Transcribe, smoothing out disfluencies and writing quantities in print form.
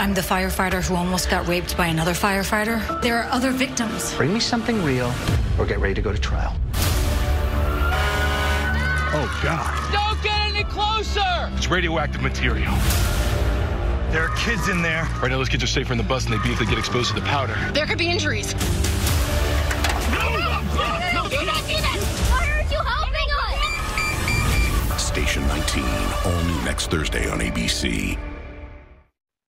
I'm the firefighter who almost got raped by another firefighter. There are other victims. Bring me something real or get ready to go to trial. Oh, God. Don't get any closer! It's radioactive material. There are kids in there. Right now, those kids are safer in the bus than they'd be if they get exposed to the powder. There could be injuries. No, do not do that! Why aren't you helping us? Station 19, all new next Thursday on ABC.